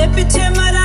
Let me turn my